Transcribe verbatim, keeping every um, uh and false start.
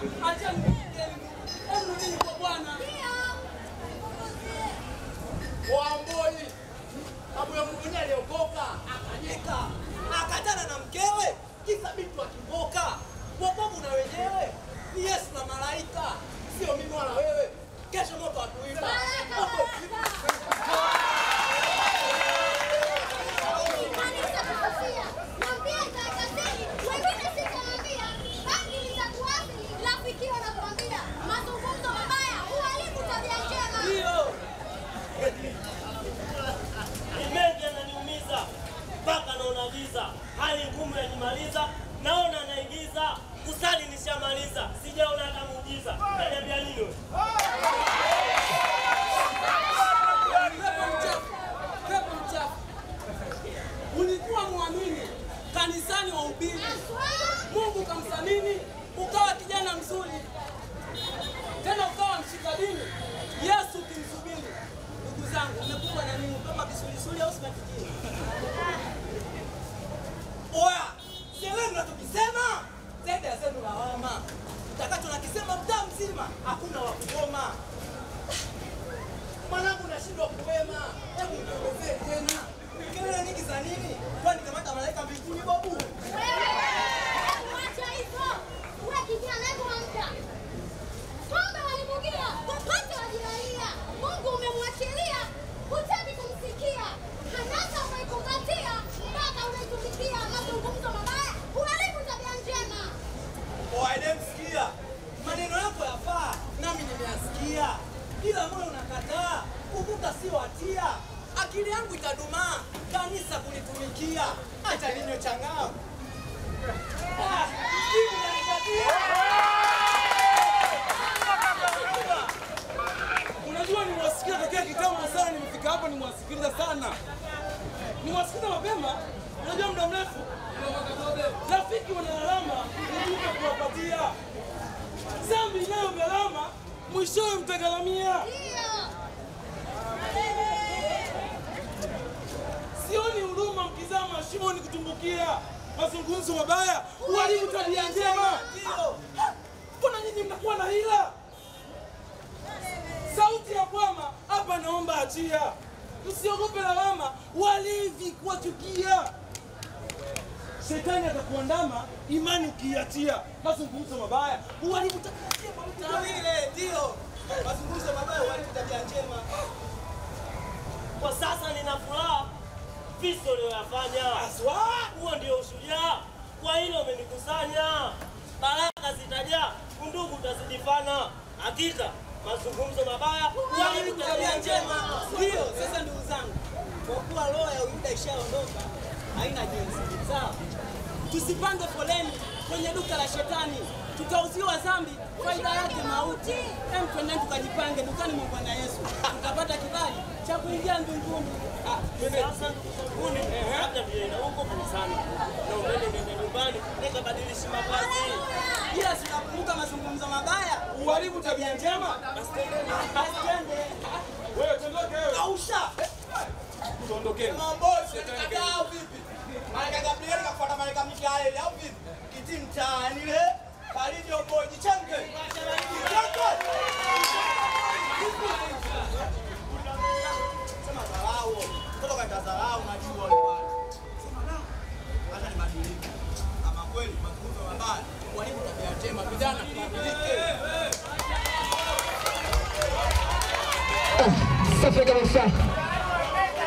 Wamboi Abu ya munguni aliokoka akanyeka, akatana na mkewe kisa bintu akiboka. Wokovu na wenyewe ni Yesu na malaika, sio mimi wala wewe. Kesho moto atuiba. Hali ngumu ya nimaliza, naona naigiza, usali nishamaliza, sijaona hata muujiza. Naniambia nini? Pepo mchafu, ulikuwa muamini, kanisani wa ubili, Mungu kamsamini, ukawa kijana mzuri, tena ukawa mshikadini, Yesu kimsubili. Ndugu zangu, umekuwa na nini kama kisulisuli au simatijini? Oya, selewe mnatukisema, zaidi ya zenu la wama. Utakacho nakisema mtaa mzima, hakuna wakugoma. Mwanangu nashindwa kuwema, hebu niongezee tena. Kelele nyingi za nini? Kwa nikamata malaika mbinguni babu. Wacha hivyo, wewe kijana leo mta. Pombe walibugia, wote wajiraia. Mungu umemwachilia, hutaki kumsikia. Hanasa umeikumbatia. Unaitumia mazungumzo mabaya, unaharibu tabia njema. Waidemsikia maneno yako yafaa, nami nimeyasikia. Ila moyo unakataa, ukuta si watia. Akili yangu itadumaa, kanisa kulitumikia. Acha ninyo changao. Unajua nimewasikia tokea kitambo sana, nimefika hapa nimewasikiliza sana. Nimewasikiza mapema. Unajua muda mrefu, rafiki wana alama, unajua kuwapatia. Zambi inayo gharama, mwishowe mtagharamia. Sioni huruma mkizama shimoni kutumbukia. Mazungumzo mabaya, uharibu tabia njema. Kuna nyinyi mnakuwa na hila. Sauti ya kwama, hapa naomba achia. Usiogope lawama, walevi kuwachukia. Shetani atakuandama, imani ukiatia. Mazungumzo mabaya, uharibu tabia njema. Na vile ndio, mazungumzo mabaya uharibu tabia njema. Kwa sasa nina furaha, viso uliyofanya. Aswa, huo ndio ushujaa. Kwa hilo umenikusanya. Baraka zitajaa, undugu utazidifana. Hakika mazungumzo mabaya uharibu tabia njema. Ndio, sasa ndugu zangu, kwa kuwa roho ya Yuda ishaondoka, haina jinsi sawa. Tusipande foleni kwenye duka la shetani, tutauziwa dhambi, faida yake mauti. Hem, twende tukajipange dukani mwa Bwana Yesu, tutapata kibali cha kuingia mbinguni. Ah, sasa mbinguni hata bila huko kanisani. Na uende nende nyumbani, nenda badilisha mavazi. Bila sinakumbuka mazungumzo mabaya, uharibu tabia njema. Basi twende. Wewe tondoke wewe. Kausha. Tondoke. Mambozi kataa vipi? Malaika Gabriel kafuata malaika Mikael au vipi? Kiti mtaani ile. Karibu hapo jichange. Sema dharau. Kutoka dharau majua wale. Sema dharau. Hata ni madiliki. Ama kweli makundo mabaya. Walimu tabia njema vijana tunapeleke. Sasa kabisa.